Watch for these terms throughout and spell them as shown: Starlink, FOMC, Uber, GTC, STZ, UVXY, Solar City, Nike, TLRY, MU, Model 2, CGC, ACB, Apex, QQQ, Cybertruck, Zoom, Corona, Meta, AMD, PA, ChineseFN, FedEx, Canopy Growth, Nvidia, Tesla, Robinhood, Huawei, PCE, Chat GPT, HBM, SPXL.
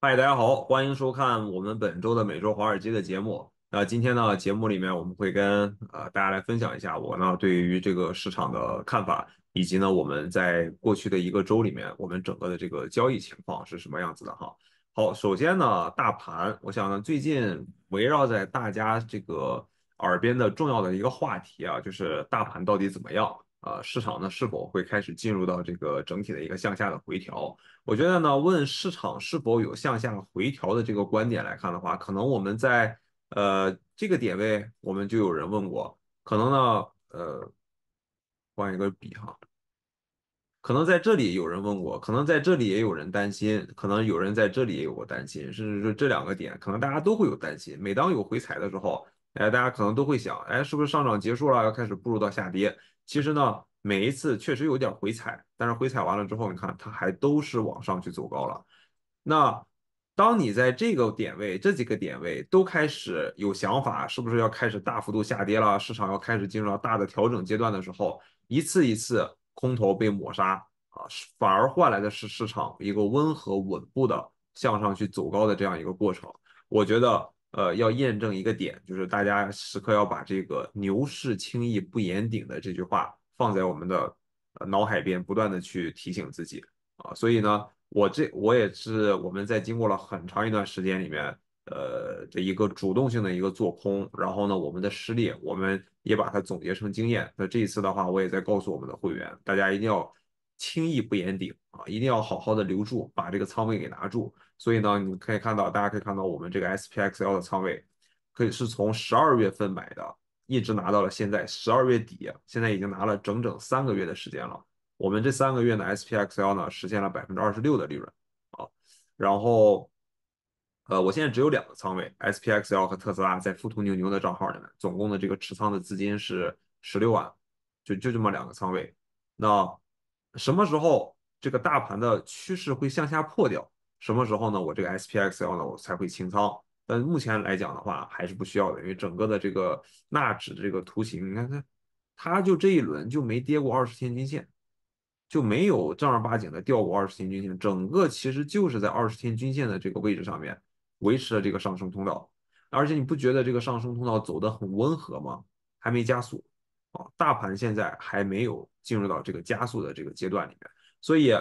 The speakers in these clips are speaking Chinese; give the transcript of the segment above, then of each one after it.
嗨，大家好，欢迎收看我们本周的每周华尔街的节目。今天呢，节目里面我们会跟大家来分享一下我呢对于这个市场的看法，以及呢我们在过去的一个周里面，我们整个的这个交易情况是什么样子的哈。好，首先呢，大盘，我想呢最近围绕在大家这个耳边的重要的一个话题啊，就是大盘到底怎么样。市场呢是否会开始进入到这个整体的一个向下的回调？我觉得呢，问市场是否有向下回调的这个观点来看的话，可能我们在这个点位，我们就有人问过，可能呢，换一个笔哈，可能在这里有人问过，可能在这里也有人担心，可能有人在这里也有过担心，甚至说这两个点，可能大家都会有担心。每当有回踩的时候，大家可能都会想，是不是上涨结束了，要开始步入到下跌？其实呢，每一次确实有点回踩，但是回踩完了之后，你看它还都是往上去走高了。那当你在这个点位、这几个点位都开始有想法，是不是要开始大幅度下跌了？市场要开始进入到大的调整阶段的时候，一次一次空头被抹杀啊，反而换来的是市场一个温和稳步的向上去走高的这样一个过程。我觉得。要验证一个点，就是大家时刻要把这个牛市轻易不言顶的这句话放在我们的脑海边，不断的去提醒自己啊。所以呢，我也是我们在经过了很长一段时间里面，的一个主动性的一个做空，然后呢，我们的失利，我们也把它总结成经验。那这一次的话，我也在告诉我们的会员，大家一定要轻易不言顶啊，一定要好好的留住，把这个仓位给拿住。所以呢，大家可以看到我们这个 SPXL 的仓位，可以是从12月份买的，一直拿到了现在12月底，现在已经拿了整整3个月的时间了。我们这3个月呢 ，SPXL 呢实现了26%的利润啊。然后，我现在只有2个仓位 ，SPXL 和特斯拉在富途牛牛的账号里面，总共的这个持仓的资金是16万，就这么2个仓位。那什么时候这个大盘的趋势会向下破掉？什么时候呢？我这个 SPXL 呢，我才会清仓。但目前来讲的话，还是不需要的，因为整个的这个纳指这个图形，你看它就这一轮就没跌过20天均线，就没有正儿八经的掉过20天均线，整个其实就是在20天均线的这个位置上面维持了这个上升通道。而且你不觉得这个上升通道走得很温和吗？还没加速啊，大盘现在还没有进入到这个加速的这个阶段里面，所以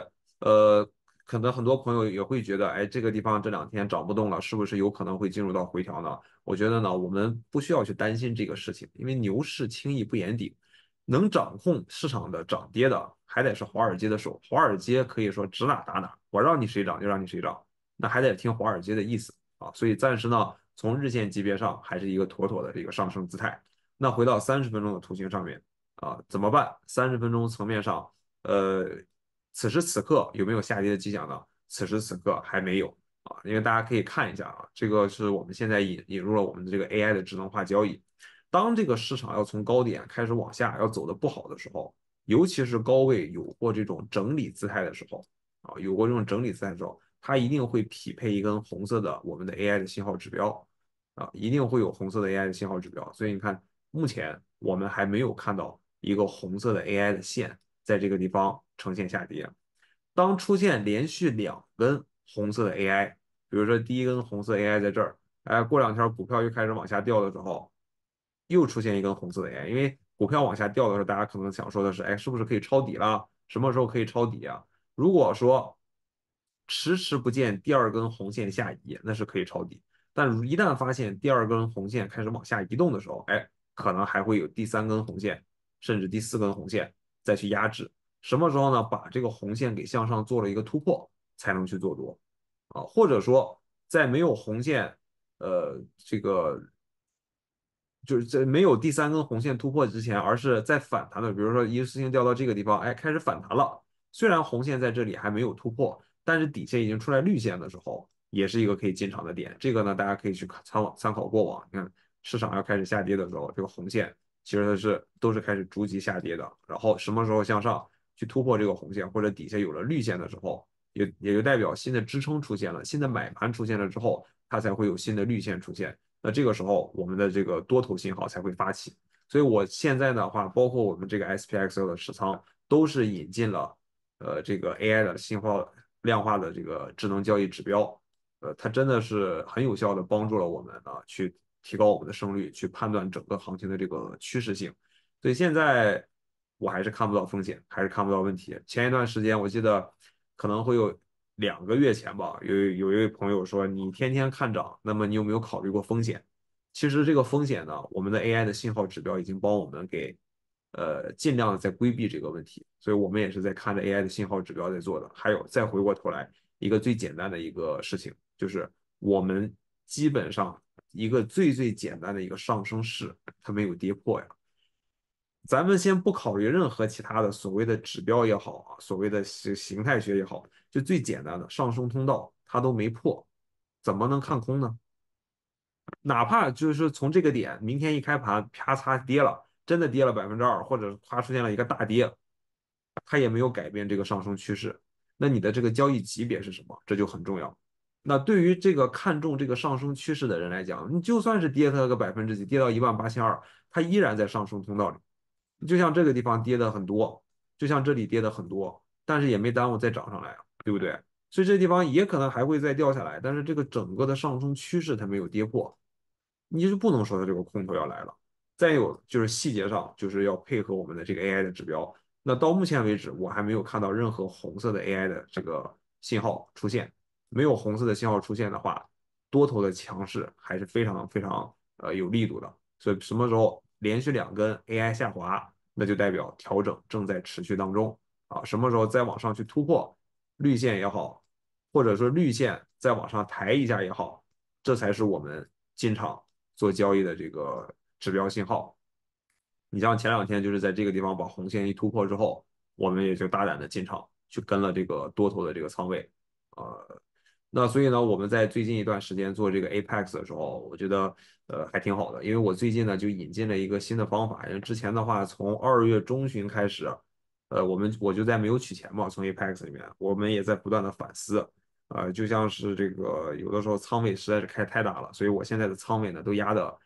可能很多朋友也会觉得，这个地方这2天涨不动了，是不是有可能会进入到回调呢？我觉得呢，我们不需要去担心这个事情，因为牛市轻易不言顶，能掌控市场的涨跌的还得是华尔街的手。华尔街可以说指哪打哪，我让你谁涨就让你谁涨，那还得听华尔街的意思啊。所以暂时呢，从日线级别上还是一个妥妥的这个上升姿态。那回到30分钟的图形上面啊，怎么办？30分钟层面上，此时此刻有没有下跌的迹象呢？此时此刻还没有啊，因为大家可以看一下啊，这个是我们现在引入了我们的这个 AI 的智能化交易。当这个市场要从高点开始往下要走的不好的时候，尤其是高位有过这种整理姿态的时候啊，它一定会匹配一根红色的我们的 AI 的信号指标啊，一定会有红色的 AI 的信号指标。所以你看，目前我们还没有看到一个红色的 AI 的线在这个地方呈现下跌。当出现连续2根红色的 AI， 比如说第一根红色 AI 在这儿，过2天股票又开始往下掉的时候，又出现一根红色的 AI。 因为股票往下掉的时候，大家可能想说的是，是不是可以抄底了？什么时候可以抄底啊？如果说迟迟不见第2根红线下移，那是可以抄底。但一旦发现第2根红线开始往下移动的时候，可能还会有第3根红线，甚至第4根红线再去压制。什么时候呢？把这个红线给向上做了一个突破，才能去做多啊。或者说，在没有红线，就是在没有第3根红线突破之前，而是在反弹的，比如说一次性掉到这个地方，开始反弹了。虽然红线在这里还没有突破，但是底线已经出来绿线的时候，也是一个可以进场的点。这个呢，大家可以去参考过往。你看，市场要开始下跌的时候，这个红线其实都是开始逐级下跌的。然后什么时候向上？去突破这个红线，或者底下有了绿线的时候，也就代表新的支撑出现了，新的买盘出现了之后，它才会有新的绿线出现。那这个时候，我们的这个多头信号才会发起。所以我现在的话，包括我们这个 SPXL 的持仓，都是引进了这个 AI 的信号量化的这个智能交易指标它真的是很有效的帮助了我们啊，去提高我们的胜率，去判断整个行情的这个趋势性。所以现在我还是看不到风险，还是看不到问题。前一段时间我记得可能会有2个月前吧，有一位朋友说，你天天看涨，那么你有没有考虑过风险？其实这个风险呢，我们的 AI 的信号指标已经帮我们给尽量的在规避这个问题，所以我们也是在看着 AI 的信号指标在做的。还有再回过头来，一个最简单的一个事情，就是我们基本上一个最最简单的一个上升势，它没有跌破呀。咱们先不考虑任何其他的所谓的指标也好啊，所谓的形态学也好，就最简单的上升通道它都没破，怎么能看空呢？哪怕就是从这个点，明天一开盘啪嚓跌了，真的跌了 2%， 或者它出现了一个大跌，它也没有改变这个上升趋势。那你的这个交易级别是什么？这就很重要。那对于这个看重这个上升趋势的人来讲，你就算是跌它个1%，跌到18200，它依然在上升通道里。就像这个地方跌的很多，就像这里跌的很多，但是也没耽误再涨上来啊，对不对？所以这地方也可能还会再掉下来，但是这个整个的上升趋势它没有跌破，你就不能说它这个空头要来了。再有就是细节上，就是要配合我们的这个 AI 的指标。那到目前为止，我还没有看到任何红色的 AI 的这个信号出现。没有红色的信号出现的话，多头的强势还是非常非常有力度的。所以什么时候连续2根 AI 下滑，那就代表调整正在持续当中啊。什么时候再往上去突破绿线也好，或者说绿线再往上抬一下也好，这才是我们进场做交易的这个指标信号。你像前2天就是在这个地方把红线一突破之后，我们也就大胆的进场去跟了这个多头的这个仓位。那所以呢，我们在最近一段时间做这个 Apex 的时候，我觉得还挺好的，因为我最近呢就引进了一个新的方法。因为之前的话，从2月中旬开始，我就在没有取钱嘛，从 Apex 里面，我们也在不断的反思，就像是这个有的时候仓位实在是开太大了，所以我现在的仓位呢都压的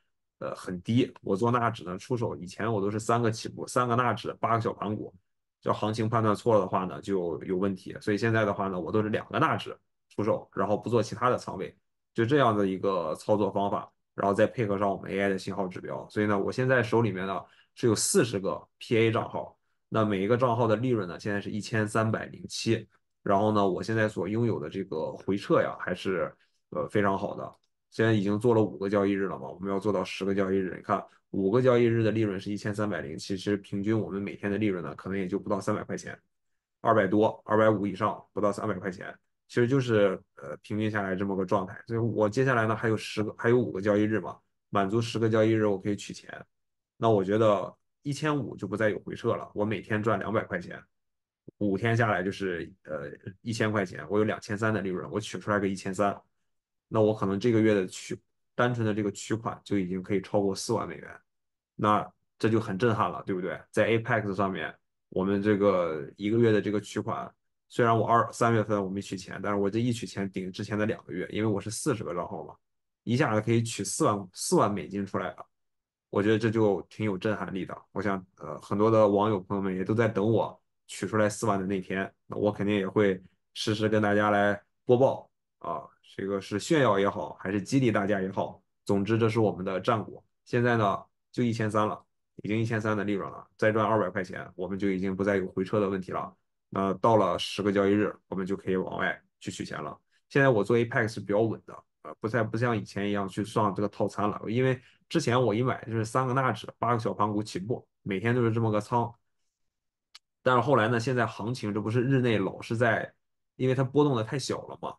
很低。我做纳指呢出手，以前我都是3个起步，3个纳指，8个小盘股，叫行情判断错了的话呢就有问题。所以现在的话呢，我都是2个纳指出手，然后不做其他的仓位，就这样的一个操作方法，然后再配合上我们 AI 的信号指标。所以呢，我现在手里面呢是有40个 PA 账号，那每一个账号的利润呢现在是1307，然后呢我现在所拥有的这个回撤呀还是非常好的。现在已经做了5个交易日了嘛，我们要做到10个交易日。你看5个交易日的利润是1307，其实平均我们每天的利润呢可能也就不到300块钱，200多，250以上，不到300块钱，其实就是平均下来这么个状态。所以我接下来呢还有5个交易日嘛，满足10个交易日我可以取钱。那我觉得1500就不再有回撤了，我每天赚200块钱，5天下来就是1000块钱，我有2300的利润，我取出来个1300，那我可能这个月的单纯的这个取款就已经可以超过4万美元，那这就很震撼了，对不对？在 Apex 上面，我们这个一个月的这个取款，虽然我3月份我没取钱，但是我这一取钱顶之前的2个月，因为我是40个账号嘛，一下子可以取4万美金出来了，我觉得这就挺有震撼力的。我想很多的网友朋友们也都在等我取出来4万的那天，那我肯定也会实时跟大家来播报啊。这个是炫耀也好，还是激励大家也好，总之这是我们的战果。现在呢就1300了，已经1300的利润了，再赚200块钱，我们就已经不再有回撤的问题了。那到了10个交易日，我们就可以往外去取钱了。现在我做 Apex 是比较稳的，不像以前一样去上这个套餐了。因为之前我一买就是3个纳指，8个小盘股起步，每天都是这么个仓。但是后来呢，现在行情这不是日内老是在，因为它波动的太小了嘛。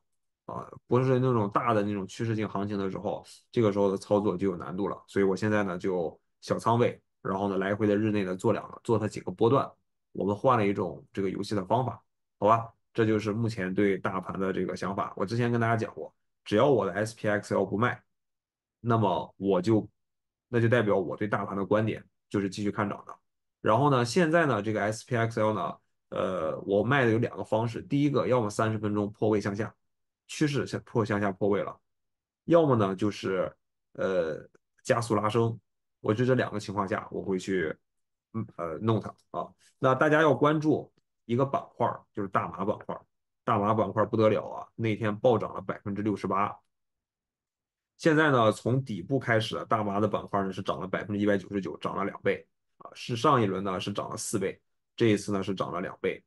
不是那种大的那种趋势性行情的时候，这个时候的操作就有难度了。所以我现在呢就小仓位，然后呢来回的日内呢做它几个波段，我们换了一种这个游戏的方法，好吧？这就是目前对大盘的这个想法。我之前跟大家讲过，只要我的 SPXL 不卖，那么那就代表我对大盘的观点就是继续看涨的。然后呢，现在呢这个 SPXL 呢，我卖的有2个方式，第一个要么30分钟破位向下。趋势向下破位了，要么呢就是加速拉升，我觉得这2个情况下我会去弄它啊。那大家要关注一个板块，就是大麻板块。大麻板块不得了啊，那天暴涨了 68%。 现在呢，从底部开始，大麻的板块呢是涨了 199%， 涨了2倍啊，是上一轮呢是涨了4倍，这一次呢是涨了2倍。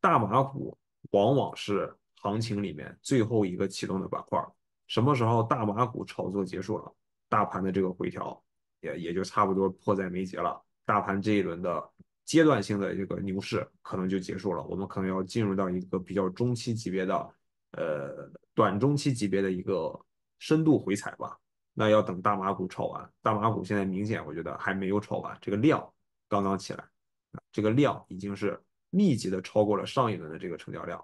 大麻股往往是行情里面最后一个启动的板块，什么时候大麻股炒作结束了，大盘的这个回调也就差不多迫在眉睫了，大盘这一轮的阶段性的这个牛市可能就结束了，我们可能要进入到一个比较中期级别的短中期级别的一个深度回踩吧。那要等大麻股炒完，大麻股现在明显我觉得还没有炒完，这个量刚刚起来，这个量已经是密集的超过了上一轮的这个成交量，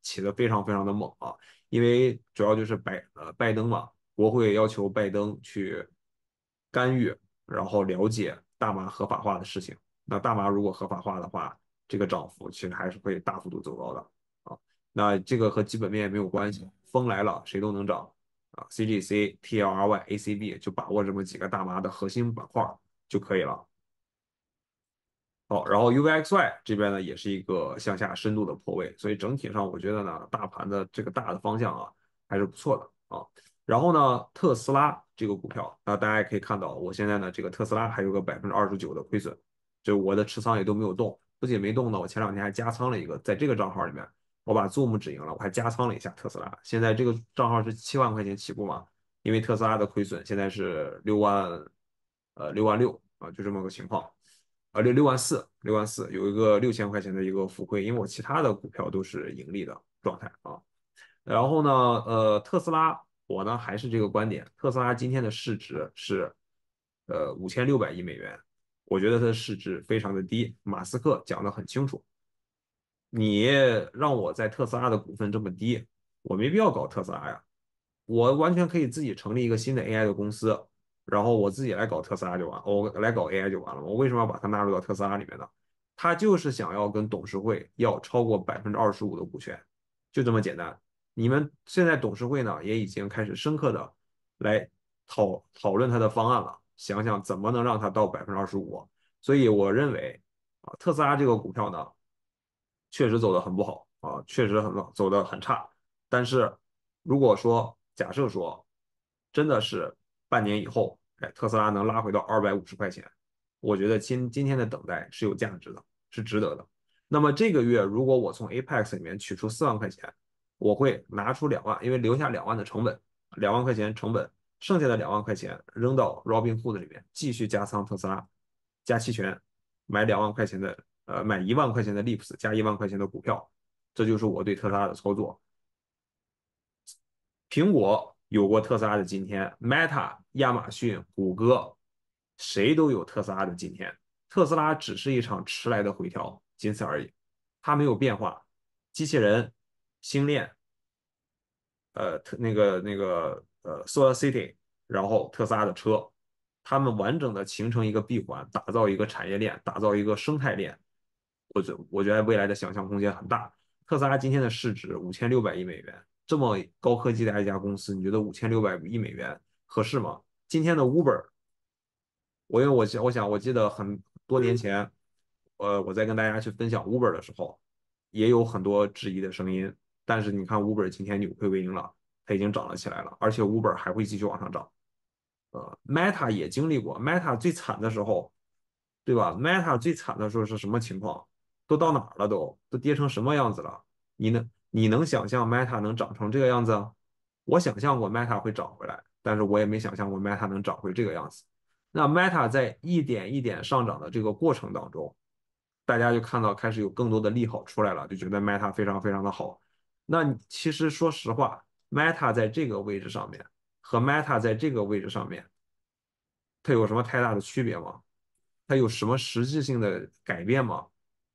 起得非常非常的猛啊，因为主要就是拜登嘛，国会要求拜登去干预，然后了解大麻合法化的事情。那大麻如果合法化的话，这个涨幅其实还是会大幅度走高的啊。那这个和基本面没有关系，风来了谁都能涨啊。CGC、TLRY、ACB 就把握这么几个大麻的核心板块就可以了。好，然后 UVXY 这边呢也是一个向下深度的破位，所以整体上我觉得呢，大盘的这个大的方向啊还是不错的啊。然后呢，特斯拉这个股票，那大家可以看到，我现在呢这个特斯拉还有个 29% 的亏损。就我的持仓也都没有动，不仅没动呢，我前两天还加仓了一个，在这个账号里面，我把 Zoom 止盈了，我还加仓了一下特斯拉。现在这个账号是7万块钱起步嘛，因为特斯拉的亏损现在是6万6啊，就这么个情况，6万4，有一个6000块钱的一个浮亏，因为我其他的股票都是盈利的状态啊。然后呢，特斯拉我呢还是这个观点，特斯拉今天的市值是5600亿美元。我觉得它的市值非常的低，马斯克讲得很清楚，你让我在特斯拉的股份这么低，我没必要搞特斯拉呀，我完全可以自己成立一个新的 AI 的公司，然后我自己来搞特斯拉就完，我来搞 AI 就完了，我为什么要把它纳入到特斯拉里面呢？他就是想要跟董事会要超过 25% 的股权，就这么简单。你们现在董事会呢也已经开始深刻的来讨论他的方案了，想想怎么能让它到 25%。 所以我认为啊，特斯拉这个股票呢确实走得很不好啊，确实走得很差，但是如果说假设说真的是半年以后，哎，特斯拉能拉回到250块钱，我觉得今天的等待是有价值的，是值得的。那么这个月如果我从 Apex 里面取出4万块钱，我会拿出2万，因为留下2万的成本，2万块钱成本，剩下的2万块钱扔到 Robinhood 里面，继续加仓特斯拉，加期权，买2万块钱的，买1万块钱的 Lips， 加1万块钱的股票，这就是我对特斯拉的操作。苹果有过特斯拉的今天 ，Meta、亚马逊、谷歌，谁都有特斯拉的今天。特斯拉只是一场迟来的回调，仅此而已，它没有变化。机器人、星链，Solar City， 然后特斯拉的车，他们完整的形成一个闭环，打造一个产业链，打造一个生态链。我觉得未来的想象空间很大。特斯拉今天的市值5600亿美元，这么高科技的一家公司，你觉得5600亿美元合适吗？今天的 Uber， 我记得很多年前，我在跟大家去分享 Uber 的时候，也有很多质疑的声音。但是你看 Uber 今天扭亏为盈了。它已经涨了起来了，而且 Uber 还会继续往上涨。Meta 也经历过 ，Meta 最惨的时候，对吧 ？Meta 最惨的时候是什么情况？都到哪儿了都跌成什么样子了？你能想象 Meta 能涨成这个样子？我想象过 Meta 会涨回来，但是我也没想象过 Meta 能涨回这个样子。那 Meta 在一点一点上涨的这个过程当中，大家就看到开始有更多的利好出来了，就觉得 Meta 非常非常的好。那其实说实话。Meta 在这个位置上面和 Meta 在这个位置上面，它有什么太大的区别吗？它有什么实质性的改变吗？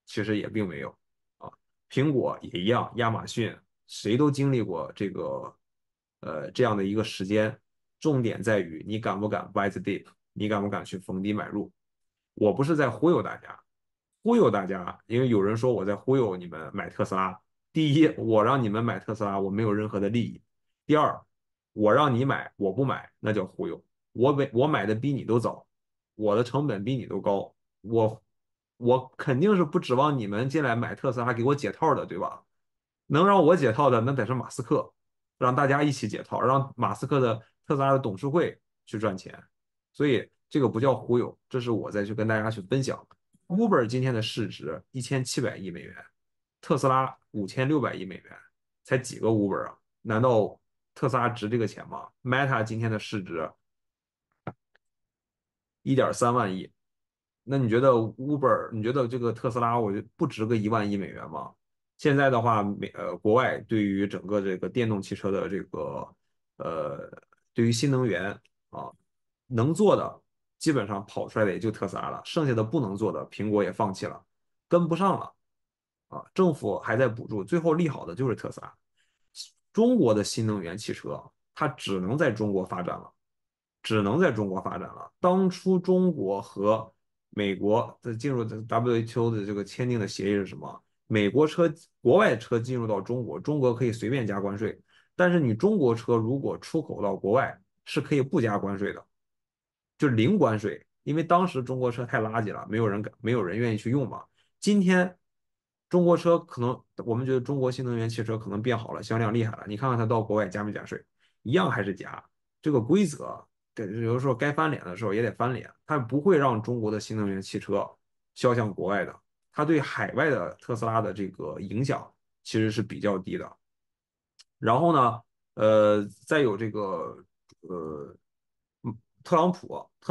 其实也并没有啊。苹果也一样，亚马逊谁都经历过这个这样的一个时间。重点在于你敢不敢 buy the dip， 你敢不敢去逢低买入。我不是在忽悠大家，因为有人说我在忽悠你们买特斯拉。第一，我让你们买特斯拉，我没有任何的利益。第二，我让你买，我不买，那叫忽悠。我买的比你都早，我的成本比你都高，我肯定是不指望你们进来买特斯拉给我解套的，对吧？能让我解套的那得是马斯克，让大家一起解套，让马斯克的特斯拉的董事会去赚钱。所以这个不叫忽悠，这是我再去跟大家去分享。Uber 今天的市值1700亿美元，特斯拉5600亿美元，才几个 Uber 啊？难道特斯拉值这个钱吗 ？Meta 今天的市值1.3万亿，那你觉得 Uber， 你觉得这个特斯拉，我觉得不值个1万亿美元吗？现在的话，国外对于整个这个电动汽车的这个对于新能源啊，能做的基本上跑出来的也就特斯拉了，剩下的不能做的，苹果也放弃了，跟不上了啊，政府还在补助，最后利好的就是特斯拉。中国的新能源汽车，它只能在中国发展了，只能在中国发展了。当初中国和美国在进入 WHO 的这个签订的协议是什么？美国车、国外车进入到中国，中国可以随便加关税，但是你中国车如果出口到国外是可以不加关税的，就零关税，因为当时中国车太垃圾了，没有人愿意去用嘛。今天中国车可能我们觉得中国新能源汽车可能变好了，销量厉害了，你看看它到国外加没加税，一样还是加，这个规则有的时候该翻脸的时候也得翻脸，它不会让中国的新能源汽车销向国外的。它对海外的特斯拉的这个影响其实是比较低的。然后呢，再有这个特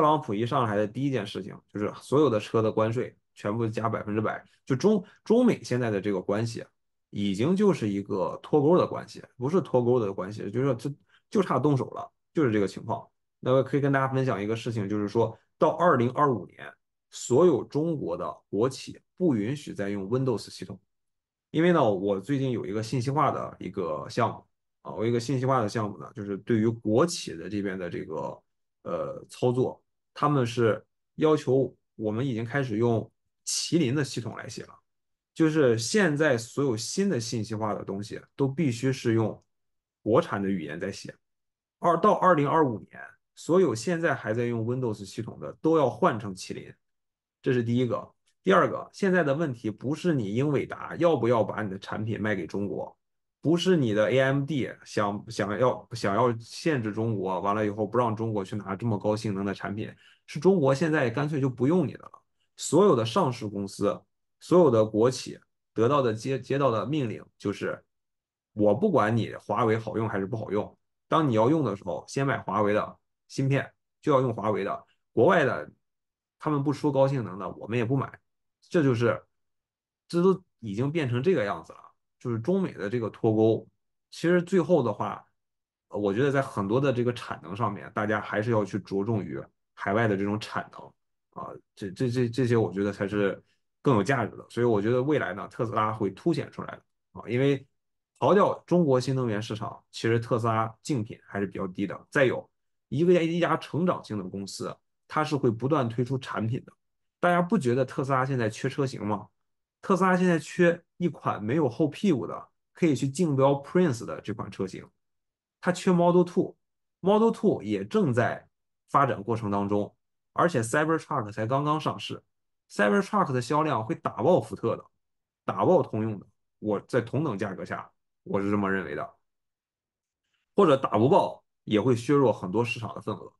朗普一上来的第一件事情就是所有的车的关税全部加100%，就中美现在的这个关系已经就是一个脱钩的关系，不是脱钩的关系，就是就差动手了，就是这个情况。那我可以跟大家分享一个事情，就是说到2025年。所有中国的国企不允许再用 Windows 系统，因为呢，我最近有一个信息化的一个项目啊，我有一个信息化的项目呢，就是对于国企的这边的这个操作，他们是要求我们已经开始用麒麟的系统来写了，就是现在所有新的信息化的东西都必须是用国产的语言在写，到2025年，所有现在还在用 Windows 系统的都要换成麒麟。这是第一个。第二个，现在的问题不是你英伟达要不要把你的产品卖给中国，不是你的 AMD 想要限制中国，完了以后不让中国去拿这么高性能的产品，是中国现在干脆就不用你的了。所有的上市公司，所有的国企得到的接到的命令就是，我不管你华为好用还是不好用，当你要用的时候，先买华为的芯片，就要用华为的，国外的他们不出高性能的，我们也不买，这都已经变成这个样子了。就是中美的这个脱钩，其实最后的话，我觉得在很多的这个产能上面，大家还是要去着重于海外的这种产能啊，这些我觉得才是更有价值的。所以我觉得未来呢，特斯拉会凸显出来的啊，因为刨掉中国新能源市场，其实特斯拉竞品还是比较低的。再有一家成长性的公司，它是会不断推出产品的。大家不觉得特斯拉现在缺车型吗？特斯拉现在缺一款没有后屁股的，可以去竞标 Prince 的这款车型。它缺 Model 2 也正在发展过程当中，而且 Cybertruck 才刚刚上市， Cybertruck 的销量会打爆福特的，打爆通用的，我在同等价格下，我是这么认为的。或者打不爆也会削弱很多市场的份额。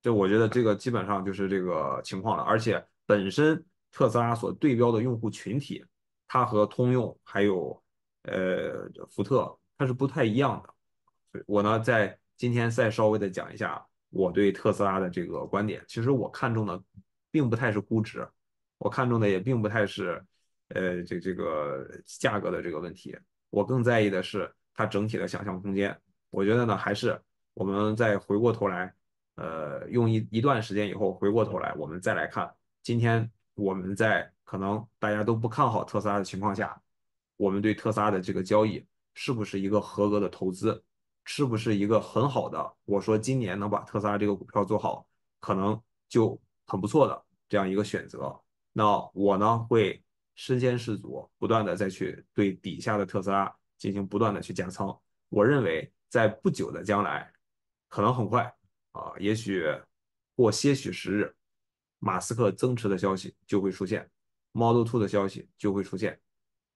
这我觉得这个基本上就是这个情况了，而且本身特斯拉所对标的用户群体，它和通用还有福特它是不太一样的。所以我呢在今天再稍微的讲一下我对特斯拉的这个观点。其实我看中的并不太是估值，我看中的也并不太是这个价格的这个问题，我更在意的是它整体的想象空间。我觉得呢还是我们再回过头来。用一段时间以后回过头来，我们再来看，今天我们在可能大家都不看好特斯拉的情况下，我们对特斯拉的这个交易是不是一个合格的投资，是不是一个很好的，我说今年能把特斯拉这个股票做好，可能就很不错的这样一个选择。那我呢会身先士卒，不断的再去对底下的特斯拉进行不断的去加仓。我认为在不久的将来，可能很快啊，也许过些许时日，马斯克增持的消息就会出现， Model 2 的消息就会出现，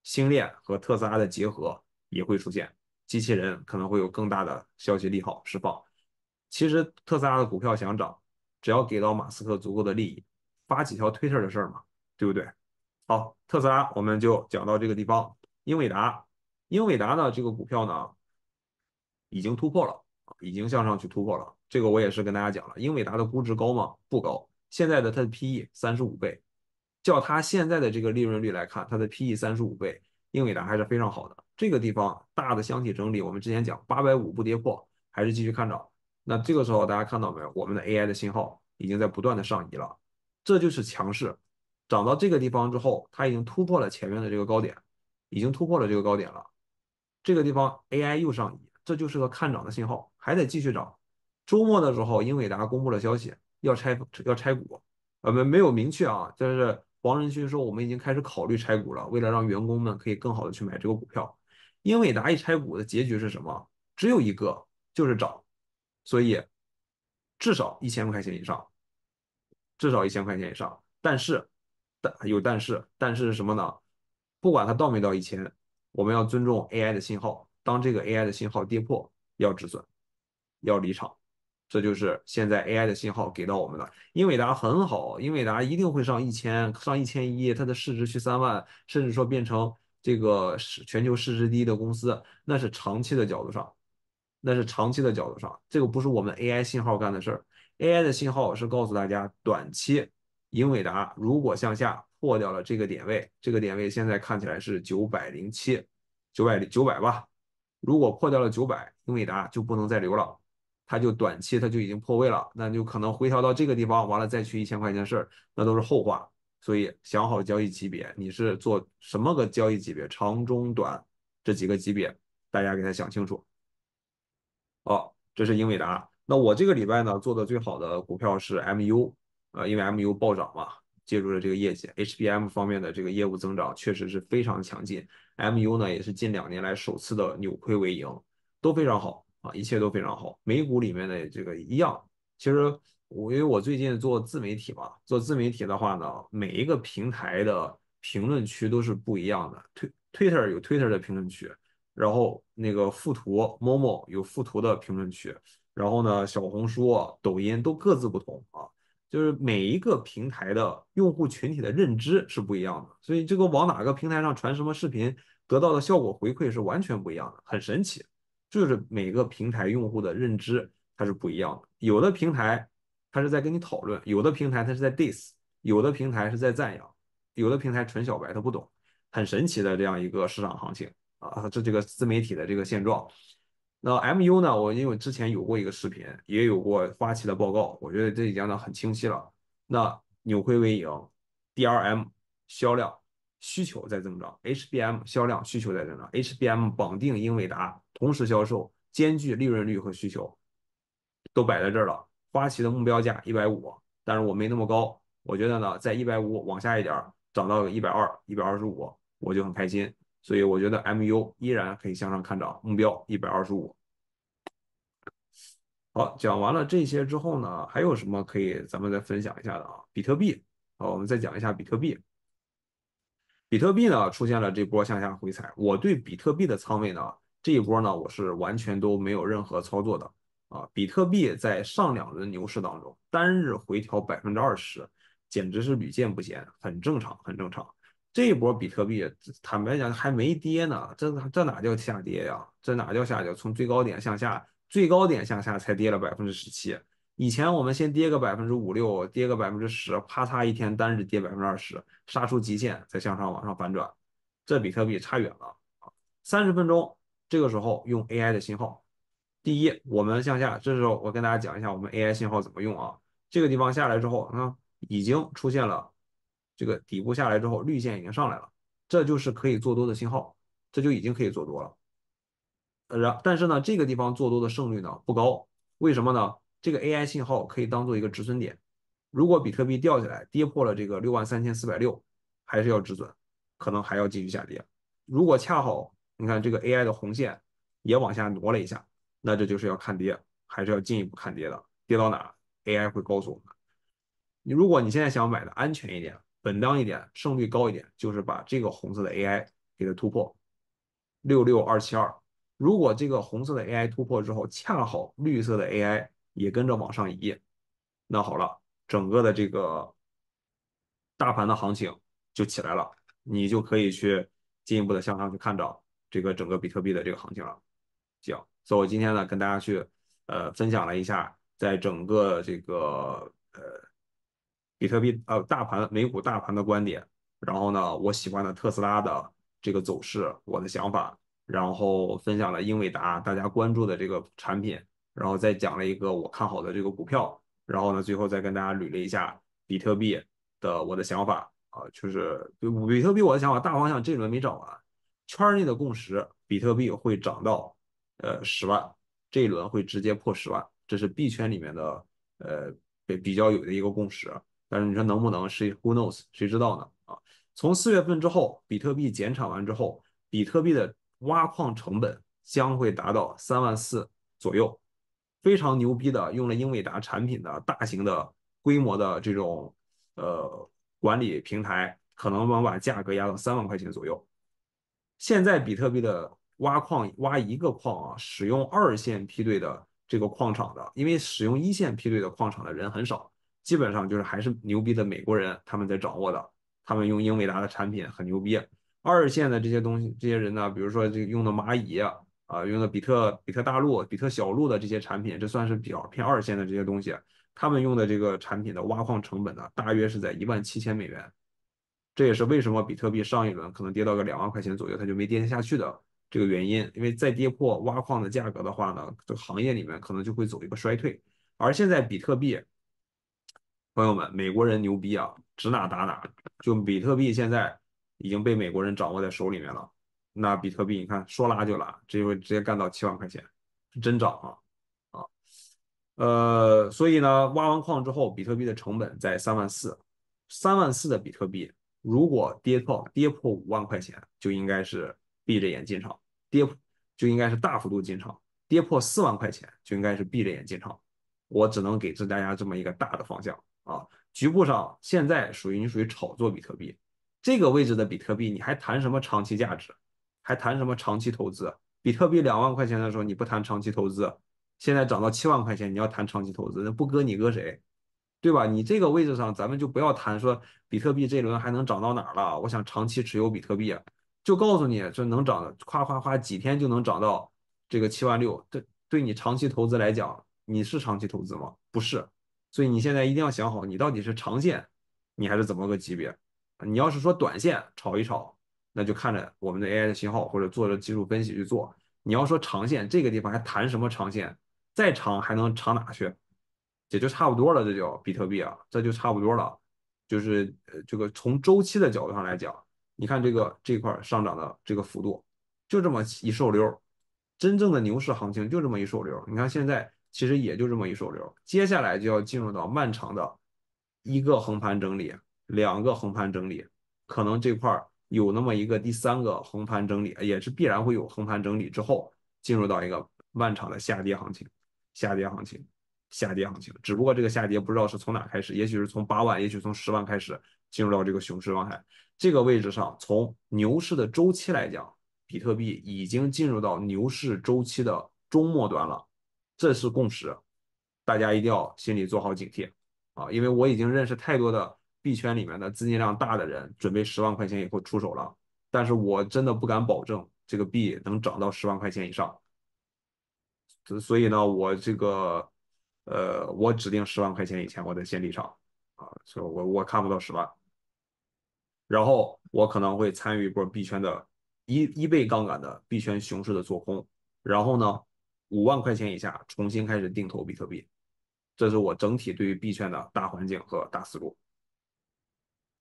星链和特斯拉的结合也会出现，机器人可能会有更大的消息利好释放。其实特斯拉的股票想涨，只要给到马斯克足够的利益，发几条推特的事儿嘛，对不对？好，特斯拉我们就讲到这个地方。英伟达呢，这个股票呢已经突破了，已经向上去突破了。这个我也是跟大家讲了，英伟达的估值高吗？不高，现在的它的 PE 35倍，叫它现在的这个利润率来看，它的 PE 35倍，英伟达还是非常好的。这个地方大的箱体整理，我们之前讲850不跌破，还是继续看涨。那这个时候大家看到没有，我们的 AI 的信号已经在不断的上移了，这就是强势。涨到这个地方之后，它已经突破了前面的这个高点，已经突破了这个高点了。这个地方 AI 又上移，这就是个看涨的信号，还得继续涨。周末的时候，英伟达公布了消息，要拆股，没有明确啊，但是黄仁勋说我们已经开始考虑拆股了，为了让员工们可以更好的去买这个股票。英伟达一拆股的结局是什么？只有一个，就是涨，所以至少1000块钱以上，至少1000块钱以上。但是有但是是什么呢？不管它到没到1000，我们要尊重 AI 的信号，当这个 AI 的信号跌破，要止损，要离场。这就是现在 AI 的信号给到我们的。英伟达很好，英伟达一定会上1000，上1100，它的市值去3万，甚至说变成这个全球市值第一的公司，那是长期的角度上，那是长期的角度上，这个不是我们 AI 信号干的事儿。AI 的信号是告诉大家，短期英伟达如果向下破掉了这个点位，这个点位现在看起来是907， 900吧，如果破掉了900，英伟达就不能再留了。它就短期它就已经破位了，那就可能回调到这个地方，完了再去1000块钱的事儿，那都是后话。所以想好交易级别，你是做什么个交易级别，长中短这几个级别，大家给它想清楚。好，这是英伟达。那我这个礼拜呢做的最好的股票是 MU， 因为 MU 暴涨嘛，借助了这个业绩 ，HBM 方面的这个业务增长确实是非常强劲。MU 呢也是近2年来首次的扭亏为盈，都非常好。一切都非常好，美股里面的这个一样。其实因为我最近做自媒体嘛，做自媒体的话呢，每一个平台的评论区都是不一样的。Twitter 有 Twitter 的评论区，然后那个附图 Momo 有附图的评论区，然后呢，小红书、抖音都各自不同啊。就是每一个平台的用户群体的认知是不一样的，所以这个往哪个平台上传什么视频，得到的效果回馈是完全不一样的，很神奇。就是每个平台用户的认知它是不一样的，有的平台它是在跟你讨论，有的平台它是在 diss， 有的平台是在赞扬，有的平台纯小白他不懂，很神奇的这样一个市场行情啊，这个自媒体的这个现状。那 MU 呢，因为之前有过一个视频，也有过花旗的报告，我觉得这已经很清晰了。那扭亏为盈， DRM 销量需求在增长， HBM 销量需求在增长， HBM 绑定英伟达同时销售，兼具利润率和需求，都摆在这儿了。花旗的目标价150，但是我没那么高，我觉得呢，在150往下一点涨到120、125，我就很开心。所以我觉得 MU 依然可以向上看涨，目标125。好，讲完了这些之后呢，还有什么可以咱们再分享一下的啊？比特币，好，我们再讲一下比特币。比特币呢出现了这波向下回踩，我对比特币的仓位呢，这一波呢我是完全都没有任何操作的啊。比特币在上两轮牛市当中单日回调 20%， 简直是屡见不鲜，很正常，很正常。这一波比特币坦白讲还没跌呢，这哪叫下跌呀？这哪叫下跌？从最高点向下，最高点向下才跌了 17%， 以前我们先跌个 5-6%， 跌个 10%， 啪嚓一天单日跌 20%， 杀出极限再向上往上反转，这比特币差远了。30分钟这个时候用 AI 的信号，第一我们向下，这时候我跟大家讲一下我们 AI 信号怎么用啊。这个地方下来之后已经出现了这个底部下来之后绿线已经上来了，这就是可以做多的信号，这就已经可以做多了。但是呢这个地方做多的胜率呢不高，为什么呢？这个 AI 信号可以当做一个止损点，如果比特币掉下来跌破了这个 63,460， 还是要止损，可能还要继续下跌。如果恰好你看这个 AI 的红线也往下挪了一下，那这就是要看跌，还是要进一步看跌的，跌到哪 AI 会告诉我们。如果你现在想买的安全一点，稳当一点，胜率高一点，就是把这个红色的 AI 给它突破， 66272。如果这个红色的 AI 突破之后，恰好绿色的 AI 也跟着往上移，那好了，整个的这个大盘的行情就起来了，你就可以去进一步的向上去看到这个整个比特币的这个行情了。行，所以我今天呢跟大家去分享了一下，在整个这个比特币大盘美股大盘的观点，然后呢我喜欢的特斯拉的这个走势，我的想法，然后分享了英伟达大家关注的这个产品，然后再讲了一个我看好的这个股票，然后呢最后再跟大家捋了一下比特币的我的想法啊，就是比特币我的想法大方向这轮没涨完，圈内的共识比特币会涨到10万，这一轮会直接破10万，这是币圈里面的比较有的一个共识，但是你说能不能是 who knows 谁知道呢啊？从4月份之后，比特币减产完之后，比特币的挖矿成本将会达到3万4左右，非常牛逼的用了英伟达产品的大型的规模的这种管理平台，可能能把价格压到3万块钱左右。现在比特币的挖一个矿啊，使用2线梯队的这个矿场的，因为使用1线梯队的矿场的人很少，基本上就是还是牛逼的美国人他们在掌握的，他们用英伟达的产品很牛逼。2线的这些东西，这些人呢，比如说这个用的蚂蚁啊，用的比特大陆、比特小路的这些产品，这算是比较偏2线的这些东西，他们用的这个产品的挖矿成本呢，大约是在$17,000。这也是为什么比特币上一轮可能跌到个2万块钱左右，它就没跌下去的这个原因。因为再跌破挖矿的价格的话呢，这个行业里面可能就会走一个衰退。而现在比特币，朋友们，美国人牛逼啊，指哪打哪，就比特币现在已经被美国人掌握在手里面了。那比特币你看说拉就拉，这回直接干到7万块钱，是真涨啊！所以呢，挖完矿之后，比特币的成本在3万4，3万4的比特币如果跌破5万块钱，就应该是闭着眼进场，就应该是大幅度进场，跌破4万块钱就应该是闭着眼进场。我只能给大家这么一个大的方向啊。局部上现在属于炒作比特币，这个位置的比特币你还谈什么长期价值，还谈什么长期投资？比特币2万块钱的时候你不谈长期投资，现在涨到7万块钱，你要谈长期投资，那不割你割谁，对吧？你这个位置上，咱们就不要谈说比特币这轮还能涨到哪儿了，我想长期持有比特币啊，就告诉你这能涨的，夸夸夸几天就能涨到这个7万6。对你长期投资来讲，你是长期投资吗？不是。所以你现在一定要想好，你到底是长线，你还是怎么个级别？你要是说短线炒一炒，那就看着我们的 AI 的信号或者做着技术分析去做。你要说长线，这个地方还谈什么长线？再长还能长哪去？也就差不多了，这就比特币啊，这就差不多了。就是这个从周期的角度上来讲，你看这块上涨的这个幅度，就这么一手溜。真正的牛市行情就这么一手溜。你看现在其实也就这么一手溜，接下来就要进入到漫长的一个横盘整理，2个横盘整理，可能这块有那么一个第3个横盘整理，也是必然会有横盘整理之后进入到一个漫长的下跌行情。只不过这个下跌不知道是从哪开始，也许是从8万，也许从10万开始，进入到这个熊市状态。这个位置上，从牛市的周期来讲，比特币已经进入到牛市周期的中末端了，这是共识，大家一定要心里做好警惕啊！因为我已经认识太多的币圈里面的资金量大的人，准备10万块钱以后出手了，但是我真的不敢保证这个币能涨到10万块钱以上。所以呢，我这个我指定10万块钱以前我得先离场啊，所以我看不到10万，然后我可能会参与一波币圈的一倍杠杆的币圈熊市的做空，然后呢5万块钱以下重新开始定投比特币，这是我整体对于币圈的大环境和大思路。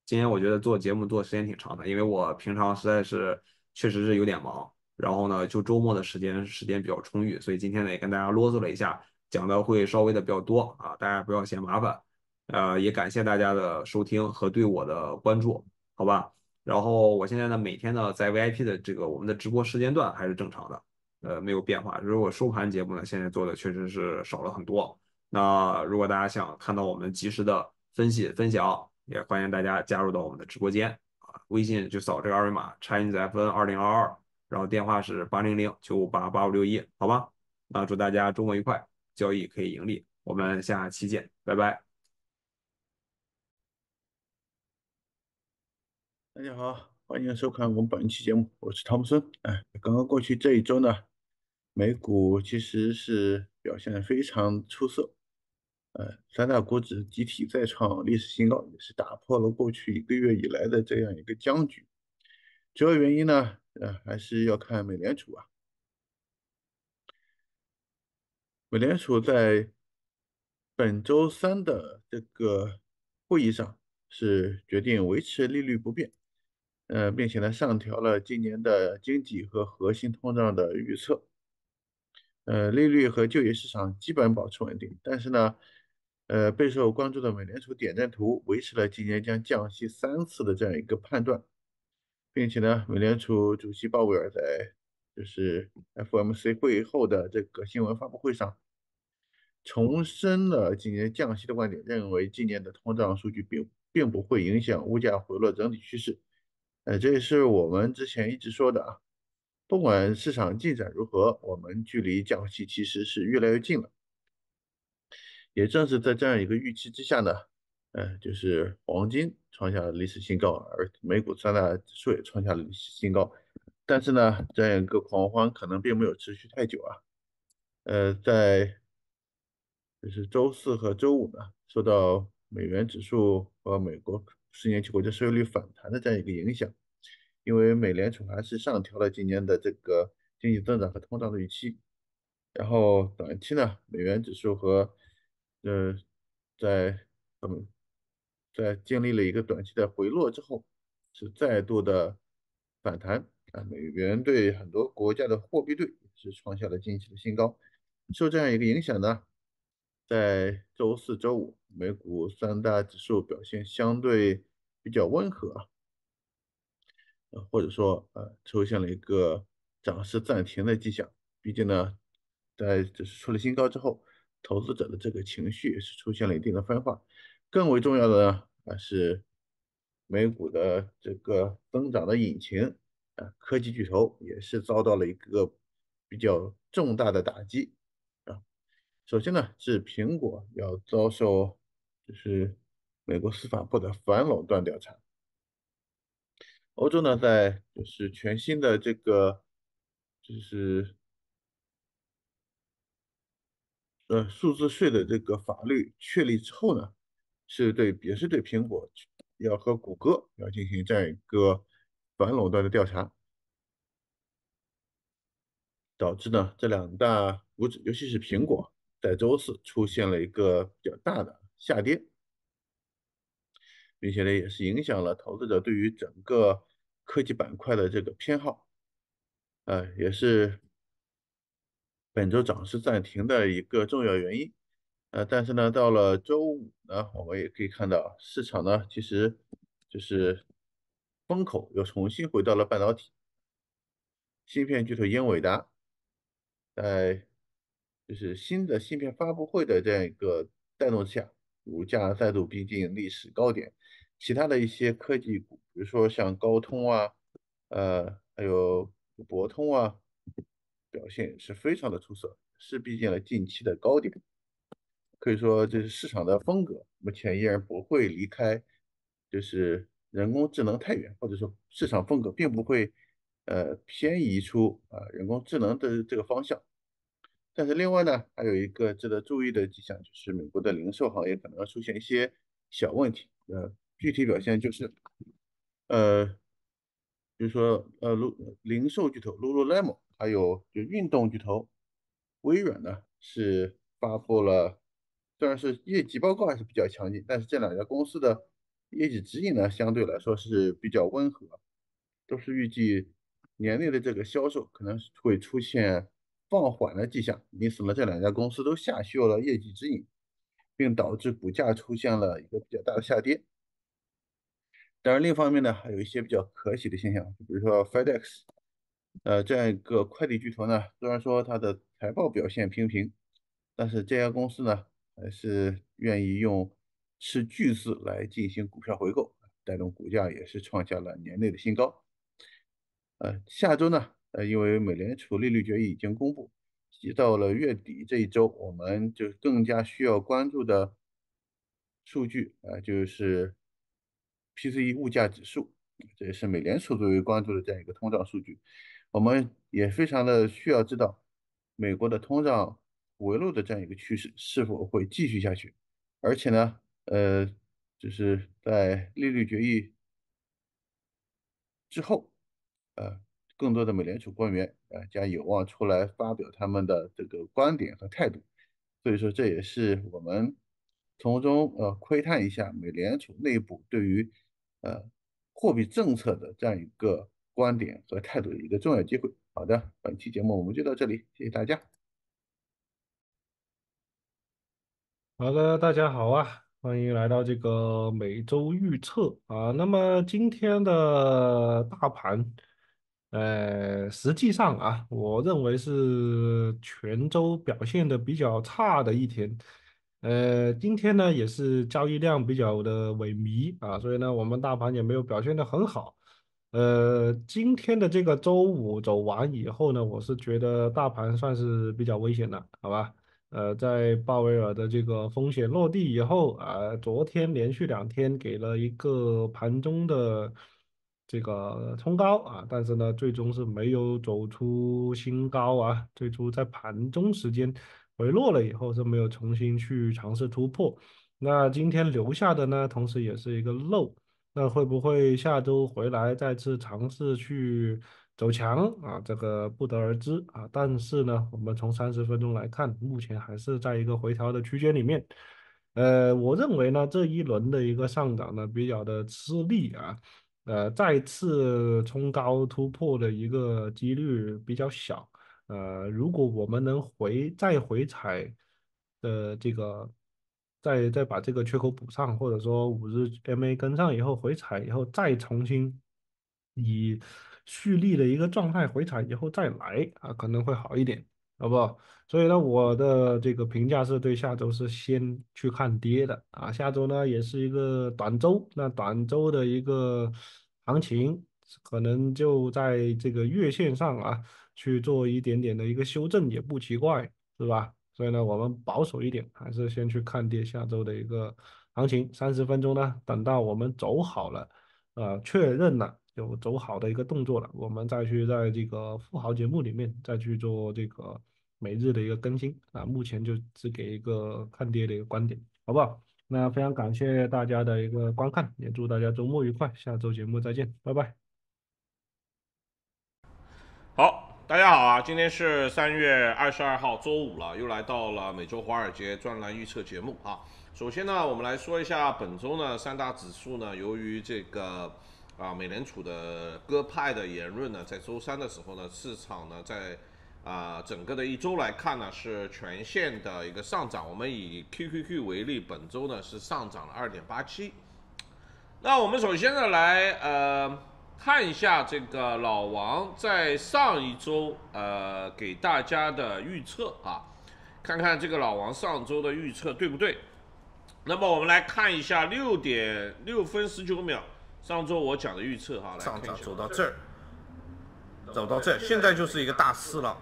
今天我觉得做节目做时间挺长的，因为我平常实在是确实是有点忙，然后呢就周末的时间比较充裕，所以今天呢也跟大家啰嗦了一下，讲的会稍微的比较多啊，大家不要嫌麻烦。也感谢大家的收听和对我的关注，好吧？然后我现在呢每天呢在 VIP 的这个我们的直播时间段还是正常的，没有变化。如果收盘节目呢现在做的确实是少了很多，那如果大家想看到我们及时的分析分享，也欢迎大家加入到我们的直播间啊，微信就扫这个二维码 ChineseFN2022。然后电话是800-958-8561，好吧？啊，祝大家周末愉快，交易可以盈利，我们下期见，拜拜。大家好，欢迎收看我们本期节目，我是汤姆森。刚刚过去这一周呢，美股其实是表现非常出色，三大股指集体再创历史新高，也是打破了过去一个月以来的这样一个僵局。主要原因呢，还是要看美联储啊。美联储在本周三的这个会议上是决定维持利率不变，并且呢上调了今年的经济和核心通胀的预测。利率和就业市场基本保持稳定，但是呢，备受关注的美联储点阵图维持了今年将降息3次的这样一个判断。并且呢，美联储主席鲍威尔在就是 FOMC 会议后的这个新闻发布会上，重申了今年降息的观点，认为今年的通胀数据并不会影响物价回落整体趋势。这也是我们之前一直说的啊，不管市场进展如何，我们距离降息其实是越来越近了。也正是在这样一个预期之下呢，就是黄金创下了历史新高，而美股三大指数也创下了历史新高。但是呢，这样一个狂欢可能并没有持续太久啊。在就是周四和周五呢，受到美元指数和美国10年期国债收益率反弹的这样一个影响，因为美联储还是上调了今年的这个经济增长和通胀的预期。然后短期呢，美元指数和在经历了一个短期的回落之后，是再度的反弹啊！美元对很多国家的货币对是创下了近期的新高。受这样一个影响呢，在周四、周五，美股三大指数表现相对比较温和，或者说出现了一个涨势暂停的迹象。毕竟呢，在就是出了新高之后，投资者的这个情绪是出现了一定的分化。更为重要的呢，是美股的这个增长的引擎科技巨头也是遭到了一个比较重大的打击啊。首先呢，是苹果要遭受就是美国司法部的反垄断调查。欧洲呢，在就是全新的这个就是数字税的这个法律确立之后呢，也是对苹果要和谷歌要进行这样一个反垄断的调查，导致呢这两大股指，尤其是苹果，在周四出现了一个比较大的下跌，并且呢也是影响了投资者对于整个科技板块的这个偏好，也是本周涨势暂停的一个重要原因。但是呢，到了周五呢，我们也可以看到市场呢，其实就是风口又重新回到了半导体。芯片巨头英伟达在就是新的芯片发布会的这样一个带动之下，股价再度逼近历史高点。其他的一些科技股，比如说像高通啊，还有博通啊，表现是非常的出色，是逼近了近期的高点。可以说，这是市场的风格，目前依然不会离开，就是人工智能太远，或者说市场风格并不会，偏移出人工智能的这个方向。但是另外呢，还有一个值得注意的迹象，就是美国的零售行业可能出现一些小问题。具体表现就是，比如说零售巨头 Lululemon， 还有就运动巨头微软呢，是发布了。虽然是业绩报告还是比较强劲，但是这两家公司的业绩指引呢，相对来说是比较温和，都是预计年内的这个销售可能会出现放缓的迹象，因此呢，这两家公司都下修了业绩指引，并导致股价出现了一个比较大的下跌。当然，另一方面呢，还有一些比较可喜的现象，比如说 FedEx， 这样一个快递巨头呢，虽然说它的财报表现平平，但是这家公司呢，还是愿意用斥巨资来进行股票回购，带动股价也是创下了年内的新高。下周呢，因为美联储利率决议已经公布，到了月底这一周，我们就更加需要关注的数据就是 PCE 物价指数，这也是美联储最为关注的这样一个通胀数据。我们也非常的需要知道美国的通胀回落的这样一个趋势是否会继续下去，而且呢，就是在利率决议之后，更多的美联储官员将有望出来发表他们的这个观点和态度，所以说这也是我们从中窥探一下美联储内部对于货币政策的这样一个观点和态度的一个重要机会。好的，本期节目我们就到这里，谢谢大家。好的，大家好啊。欢迎来到这个每周预测啊。那么今天的大盘，实际上啊，我认为是全周表现的比较差的一天。今天呢也是交易量比较的萎靡啊，所以呢我们大盘也没有表现的很好。今天的这个周五走完以后呢，我是觉得大盘算是比较危险的，好吧？在鲍威尔的这个风险落地以后啊，昨天连续2天给了一个盘中的这个冲高啊，但是呢，最终是没有走出新高啊，最初在盘中时间回落了以后是没有重新去尝试突破。那今天留下的呢，同时也是一个漏，那会不会下周回来再次尝试去走强啊，这个不得而知啊。但是呢，我们从30分钟来看，目前还是在一个回调的区间里面。我认为呢，这一轮的一个上涨呢比较的吃力啊，再次冲高突破的一个几率比较小。如果我们能再回踩的这个，再把这个缺口补上，或者说5日 MA 跟上以后回踩以后再重新以蓄力的一个状态回踩以后再来啊，可能会好一点，好不好？所以呢，我的这个评价是对下周是先去看跌的啊。下周呢也是一个短周，那短周的一个行情可能就在这个月线上啊去做一点点的一个修正也不奇怪，是吧？所以呢，我们保守一点，还是先去看跌下周的一个行情。30分钟呢，等到我们走好了，确认了。有走好的一个动作了，我们再去在这个富豪节目里面再去做这个每日的一个更新啊。目前就只给一个看跌的一个观点，好不好？那非常感谢大家的一个观看，也祝大家周末愉快，下周节目再见，拜拜。好，大家好啊，今天是3月22号周五了，又来到了每周华尔街专栏预测节目啊。首先呢，我们来说一下本周呢3大指数呢，由于这个美联储的鸽派的言论呢，在周3的时候呢，市场呢在整个的一周来看呢，是全线的一个上涨。我们以 QQQ 为例，本周呢是上涨了 2.87。那我们首先呢来看一下这个老王在上一周给大家的预测啊，看看这个老王上周的预测对不对。那么我们来看一下6点6分19秒。上周我讲的预测哈，上涨走到这儿，走到这儿，现在就是一个大四浪，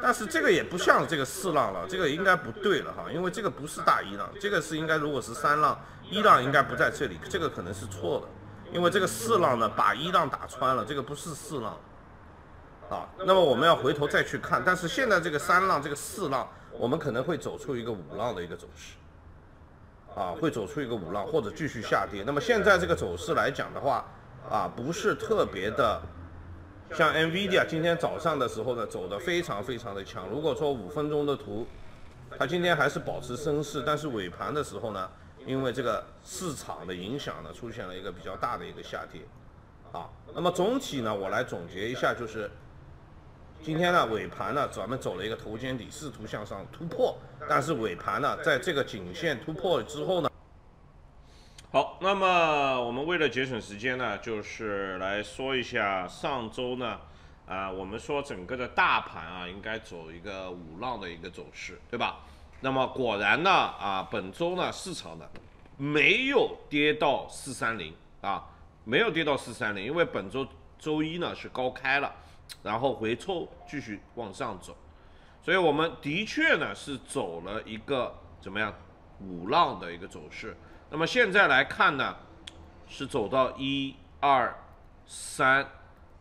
但是这个也不像这个四浪了，这个应该不对了哈，因为这个不是大一浪，这个是应该如果是3浪，1浪应该不在这里，这个可能是错的，因为这个4浪呢把1浪打穿了，这个不是4浪，啊，那么我们要回头再去看，但是现在这个3浪这个4浪，我们可能会走出一个5浪的一个走势。啊，会走出一个5浪或者继续下跌。那么现在这个走势来讲的话，啊，不是特别的，像 Nvidia 今天早上的时候呢，走得非常非常的强。如果说5分钟的图，它今天还是保持升势，但是尾盘的时候呢，因为这个市场的影响呢，出现了一个比较大的一个下跌。啊，那么总体呢，我来总结一下，就是今天呢尾盘呢咱们走了一个头肩底，试图向上突破，但是尾盘呢在这个颈线突破之后呢，好，那么我们为了节省时间呢，就是来说一下上周呢我们说整个的大盘啊应该走一个5浪的一个走势，对吧？那么果然呢本周呢市场呢没有跌到430啊，没有跌到430，因为本周周一呢是高开了。然后回抽继续往上走。所以我们的确呢是走了一个怎么样五浪的一个走势。那么现在来看呢，是走到1、2、3，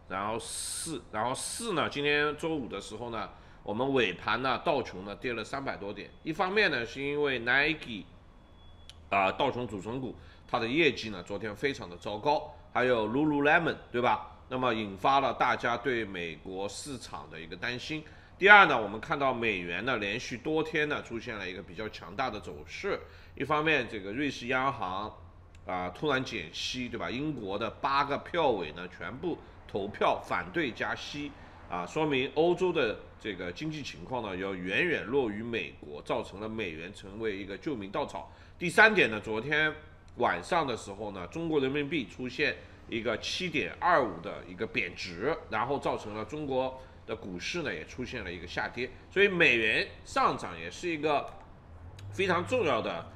然后4，然后4呢，今天周五的时候呢，我们尾盘呢道琼呢跌了300多点。一方面呢是因为 Nike 道琼组成股它的业绩呢昨天非常的糟糕，还有 Lululemon 对吧？那么引发了大家对美国市场的一个担心。第二呢，我们看到美元呢连续多天呢出现了一个比较强大的走势。一方面，这个瑞士央行突然减息，对吧？英国的8个票委呢全部投票反对加息，说明欧洲的这个经济情况呢要远远落于美国，造成了美元成为一个救命稻草。第三点呢，昨天晚上的时候呢，中国人民币出现一个7.25的一个贬值，然后造成了中国的股市呢也出现了一个下跌，所以美元上涨也是一个非常重要的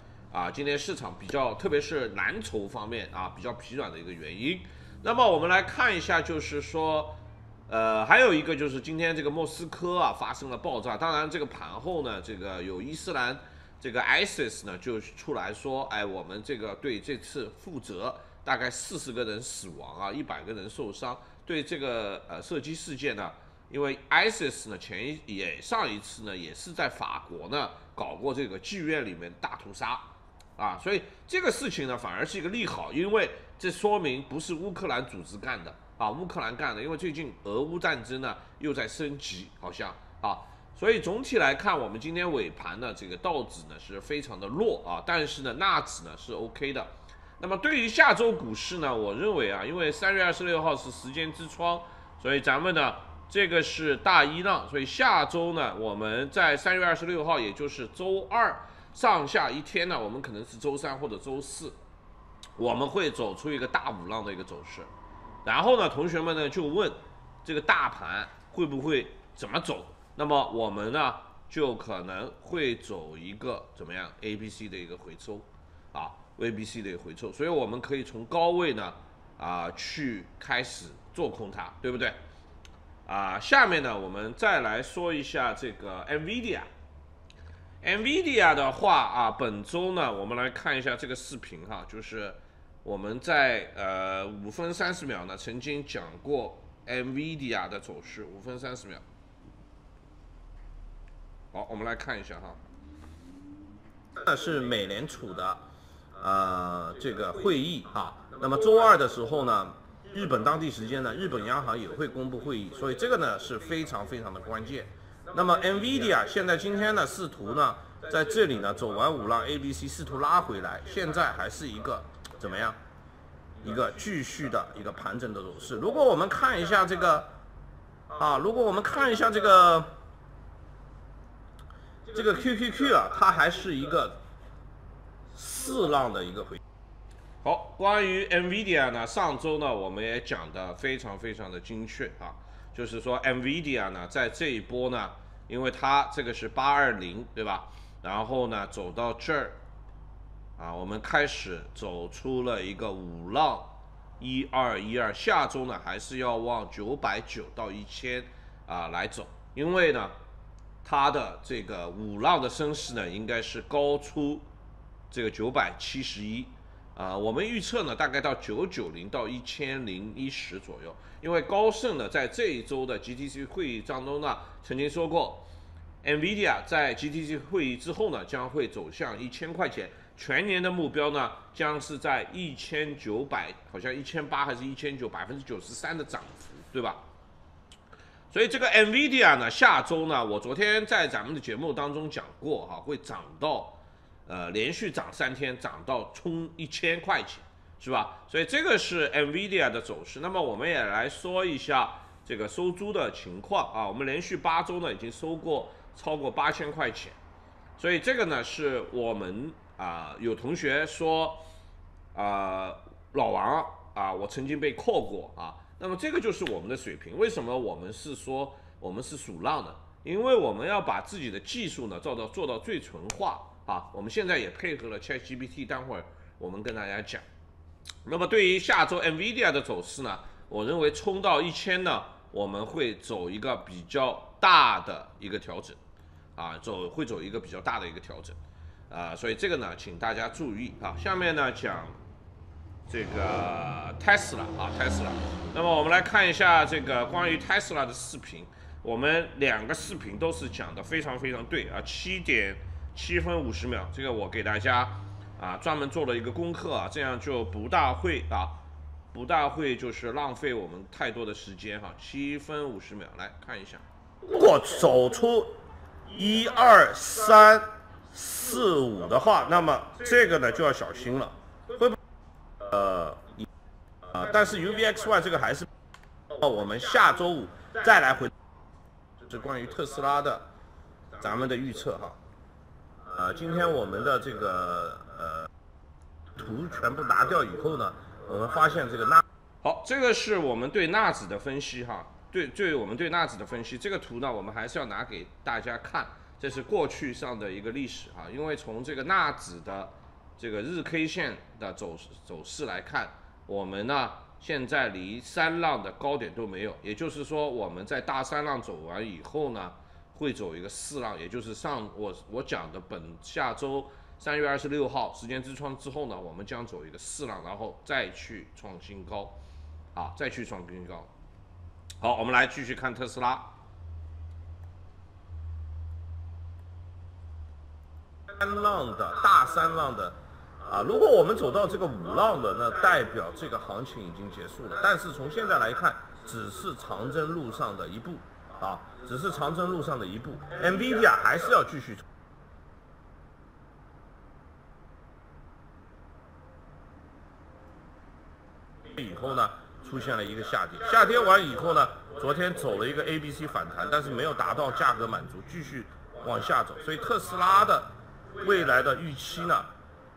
今天市场比较特别是蓝筹方面比较疲软的一个原因。那么我们来看一下，就是说还有一个就是今天这个莫斯科发生了爆炸，当然这个盘后呢，这个有伊斯兰这个 ISIS 呢就出来说，哎，我们这个对这次负责。大概40个人死亡100个人受伤。对这个射击事件呢，因为 ISIS 呢上一次呢也是在法国呢搞过这个妓院里面大屠杀所以这个事情呢反而是一个利好，因为这说明不是乌克兰组织干的乌克兰干的，因为最近俄乌战争呢又在升级，好像所以总体来看，我们今天尾盘呢这个道指呢是非常的弱但是呢纳指呢是 OK 的。那么对于下周股市呢，我认为因为3月26号是时间之窗，所以咱们呢这个是大一浪，所以下周呢我们在3月26号，也就是周二上下一天呢，我们可能是周3或者周4，我们会走出一个大五浪的一个走势。然后呢，同学们呢就问这个大盘会不会怎么走？那么我们呢就可能会走一个怎么样 ABC 的一个回抽VBC 的回抽，所以我们可以从高位呢去开始做空它，对不对？下面呢我们再来说一下这个 Nvidia。Nvidia 的话本周呢我们来看一下这个视频就是我们在5分30秒呢曾经讲过 Nvidia 的走势，5分30秒。好，我们来看一下这是美联储的这个会议那么周二的时候呢，日本当地时间呢，日本央行也会公布会议，所以这个呢是非常非常的关键。那么 Nvidia 现在今天呢试图呢在这里呢走完五浪 ABC， 试图拉回来，现在还是一个怎么样一个继续的一个盘整的走势。如果我们看一下这个QQQ 它还是一个4浪的一个回。好，关于 Nvidia 呢，上周呢我们也讲的非常非常的精确就是说 Nvidia 呢在这一波呢，因为它这个是820对吧？然后呢走到这儿我们开始走出了一个五浪1212，下周呢还是要往990到1000来走，因为呢它的这个五浪的升势呢应该是高出。这个971我们预测呢大概到990到1010左右，因为高盛呢在这一周的 GTC 会议当中呢曾经说过 Nvidia 在 GTC 会议之后呢将会走向1000块钱，全年的目标呢将是在1900，好像1800还是1900，93% 的涨幅，对吧？所以这个 Nvidia 呢下周呢，我昨天在咱们的节目当中讲过会涨到连续涨3天，涨到冲1000块钱，是吧？所以这个是 Nvidia 的走势。那么我们也来说一下这个收租的情况我们连续8周呢已经收过超过8000块钱，所以这个呢是我们有同学说老王我曾经被扣过那么这个就是我们的水平。为什么我们是说我们是属浪呢？因为我们要把自己的技术呢做到最纯化。我们现在也配合了 Chat GPT， 待会儿我们跟大家讲。那么对于下周 Nvidia 的走势呢，我认为冲到1000呢，我们会走一个比较大的一个调整，啊，会走一个比较大的一个调整，啊，所以这个呢，请大家注意啊。下面呢讲这个 Tesla 啊 ，Tesla。那么我们来看一下这个关于 Tesla 的视频，我们两个视频都是讲的非常非常对啊，7:7:50，这个我给大家啊专门做了一个功课啊，这样就不大会就是浪费我们太多的时间哈，7:50，来看一下。如果走出1、2、3、4、5的话，那么这个呢就要小心了，会不但是 UVXY 这个还是我们下周五再来回，是关于特斯拉的咱们的预测哈。今天我们的这个图全部拿掉以后呢。我们发现这个钠，好，这个是我们对钠酯的分析哈，对我们对钠酯的分析，这个图呢，我们还是要拿给大家看，这是过去上的一个历史哈，因为从这个钠酯的这个日 K 线的走势来看，我们呢现在离三浪的高点都没有，也就是说我们在大三浪走完以后呢，会走一个四浪，也就是上我讲的本下周。3月26号时间之窗之后呢，我们将走一个四浪，然后再去创新高，啊，再去创新高。好，我们来继续看特斯拉。三浪的大三浪的，啊，如果我们走到这个五浪的，那代表这个行情已经结束了。但是从现在来看，只是长征路上的一步，啊，只是长征路上的一步。Nvidia 还是要继续。以后呢，出现了一个下跌，下跌完以后呢，昨天走了一个 ABC 反弹，但是没有达到价格满足，继续往下走。所以特斯拉的未来的预期呢，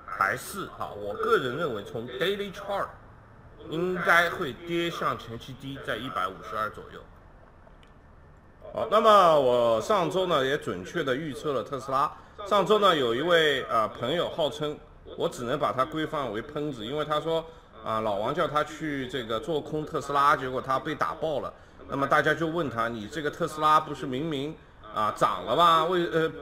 还是啊，我个人认为从 Daily Chart 应该会跌向前期低，在152左右。好，那么我上周呢也准确的预测了特斯拉。上周呢有一位朋友号称我只能把它规范为喷子，因为他说。啊，老王叫他去这个做空特斯拉，结果他被打爆了。那么大家就问他：“你这个特斯拉不是明明啊涨了吧？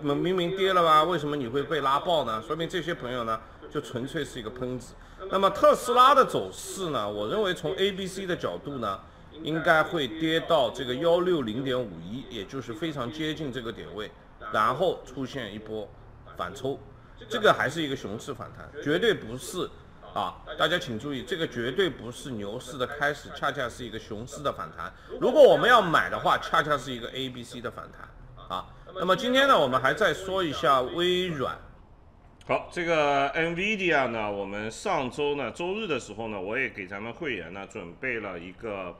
明明跌了吧？为什么你会被拉爆呢？”说明这些朋友呢，就纯粹是一个喷子。那么特斯拉的走势呢，我认为从 A、B、C 的角度呢，应该会跌到这个160.51，也就是非常接近这个点位，然后出现一波反抽。这个还是一个熊市反弹，绝对不是。啊，大家请注意，这个绝对不是牛市的开始，恰恰是一个熊市的反弹。如果我们要买的话，恰恰是一个 ABC 的反弹啊。那么今天呢，我们还再说一下微软。好，这个 Nvidia 呢，我们上周呢周日的时候呢，我也给咱们会员呢准备了一个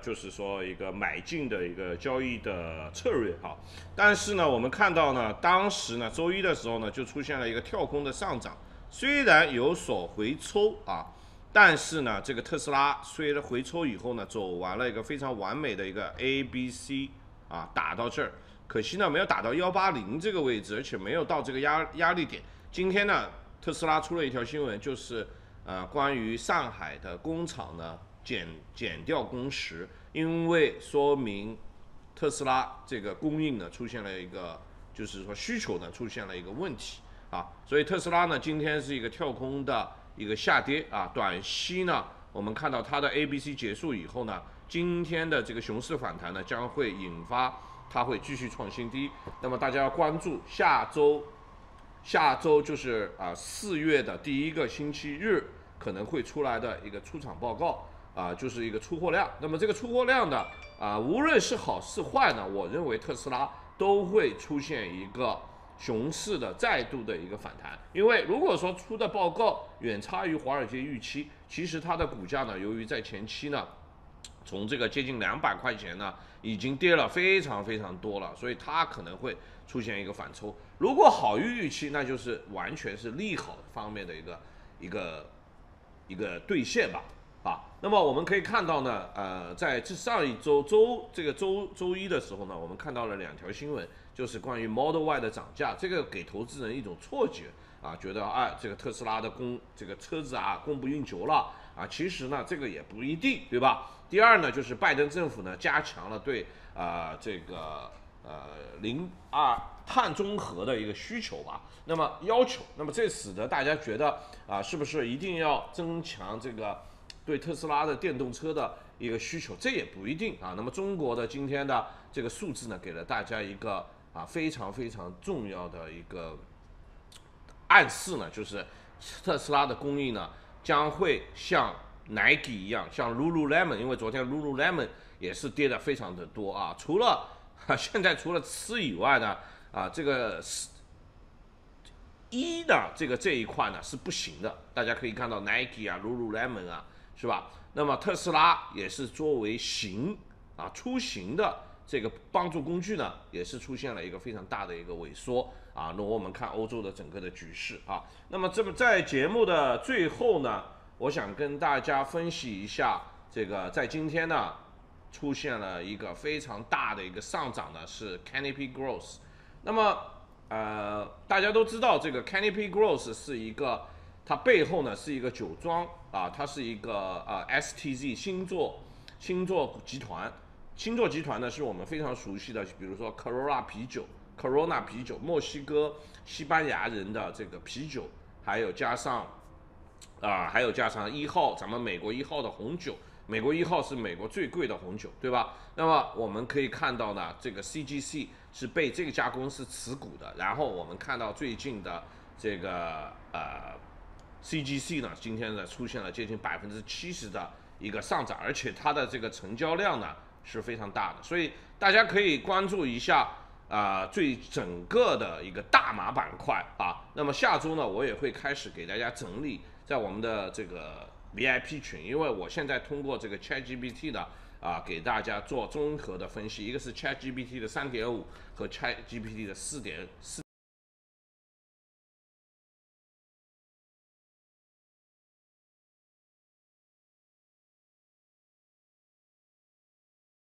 就是说一个买进的一个交易的策略哈。但是呢，我们看到呢，当时呢周一的时候呢，就出现了一个跳空的上涨。虽然有所回抽啊，但是呢，这个特斯拉虽然回抽以后呢，走完了一个非常完美的一个 A、B、C 啊，打到这儿，可惜呢没有打到180这个位置，而且没有到这个压力点。今天呢，特斯拉出了一条新闻，就是关于上海的工厂呢减掉工时，因为说明特斯拉这个供应呢出现了一个，就是说需求呢出现了一个问题。啊，所以特斯拉呢，今天是一个跳空的一个下跌啊。短期呢，我们看到它的 A、B、C 结束以后呢，今天的这个熊市反弹呢，将会引发它会继续创新低。那么大家要关注下周就是4月的第一个星期日可能会出来的一个出厂报告啊，就是一个出货量。那么这个出货量呢，无论是好是坏呢，我认为特斯拉都会出现一个。熊市的再度的一个反弹，因为如果说出的报告远差于华尔街预期，其实它的股价呢，由于在前期呢，从这个接近200块钱呢，已经跌了非常非常多了，所以它可能会出现一个反抽。如果好于预期，那就是完全是利好方面的一个兑现吧，啊，那么我们可以看到呢，在上一周周一的时候呢，我们看到了两条新闻。就是关于 Model Y 的涨价，这个给投资人一种错觉，啊，觉得啊这个特斯拉的车子啊供不应求了啊，其实呢这个也不一定，对吧？第二呢，就是拜登政府呢加强了对这个碳中和的一个需求吧，那么要求，那么这使得大家觉得啊是不是一定要增强这个对特斯拉的电动车的一个需求？这也不一定啊。那么中国的今天的这个数字呢，给了大家一个啊非常非常重要的一个暗示呢，就是特斯拉的供应呢将会像 Nike 一样，像 Lululemon， 因为昨天 Lululemon 也是跌的非常的多啊。现在除了吃以外呢，啊这个一呢这一块呢是不行的，大家可以看到 Nike 啊 Lululemon 啊，是吧？那么特斯拉也是作为出行的这个帮助工具呢，也是出现了一个非常大的一个萎缩啊。那我们看欧洲的整个的局势啊，那么在节目的最后呢，我想跟大家分析一下这个在今天呢出现了一个非常大的一个上涨呢，是 Canopy Growth。 那么大家都知道这个 Canopy Growth 是一个，它背后呢是一个酒庄啊，它是一个STZ 星座集团呢是我们非常熟悉的，比如说 Corona 啤酒，墨西哥西班牙人的这个啤酒，还有加上一号，咱们美国一号的红酒，美国一号是美国最贵的红酒，对吧？那么我们可以看到呢，这个 CGC 是被这家公司持股的。然后我们看到最近的这个CGC 呢，今天呢出现了接近70%的一个上涨，而且它的这个成交量呢是非常大的，所以大家可以关注一下整个的一个大麻板块啊。那么下周呢，我也会开始给大家整理在我们的这个 VIP 群，因为我现在通过这个 Chat GPT 的给大家做综合的分析，一个是 Chat GPT 的 3.5 和 Chat GPT 的 4.4